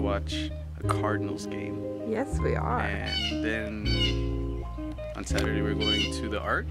to watch a Cardinals game. Yes, we are. And then on Saturday we're going to the Arch.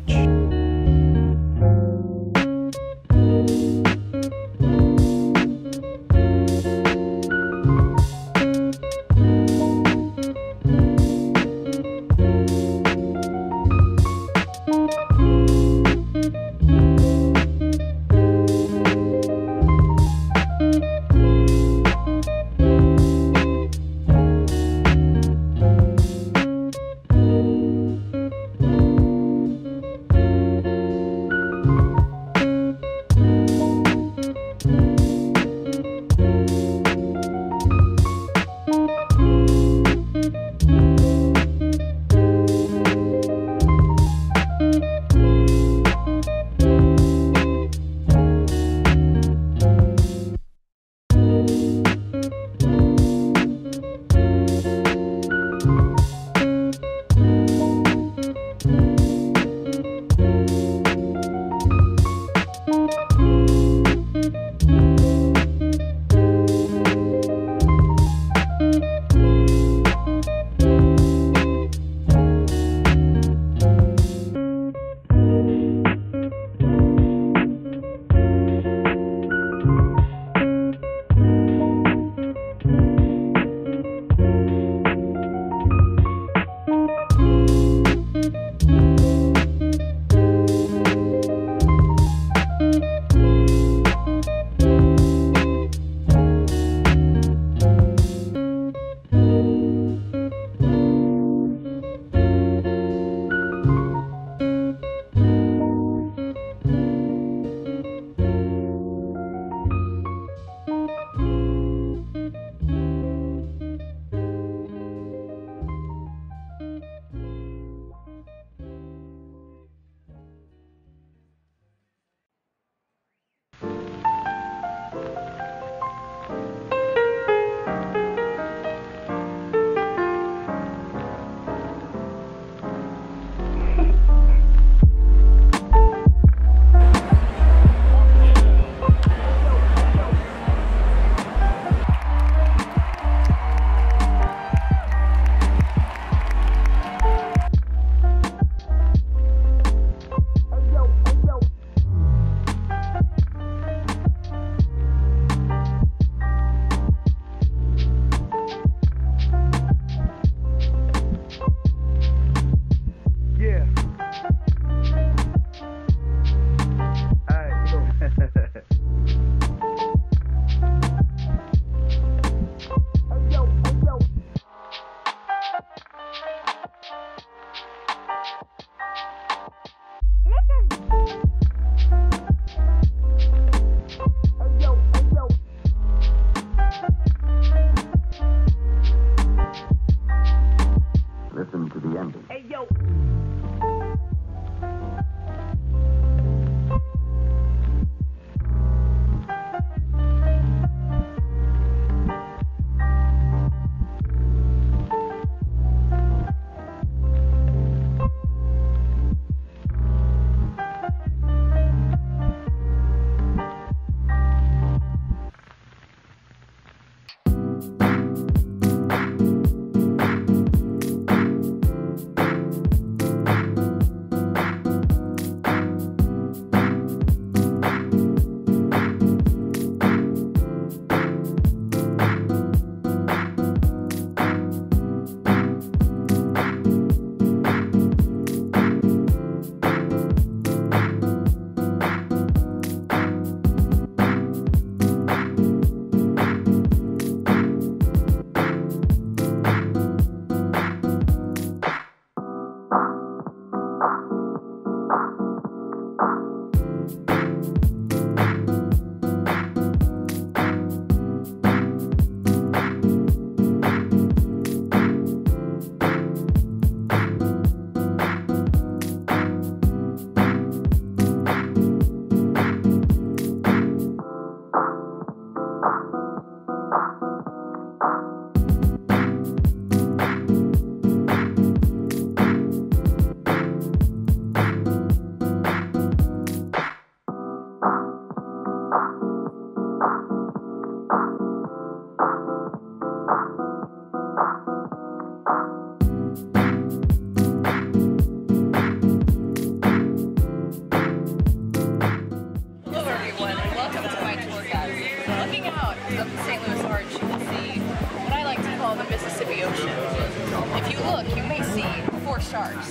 4 sharks.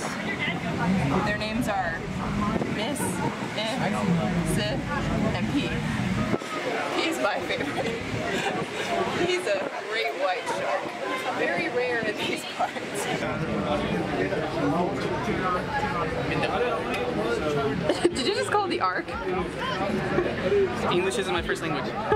Their names are Miss, Zip, and Pete. He's my favorite. He's a great white shark. Very rare in these parts. Did you just call it the Ark? English isn't my first language.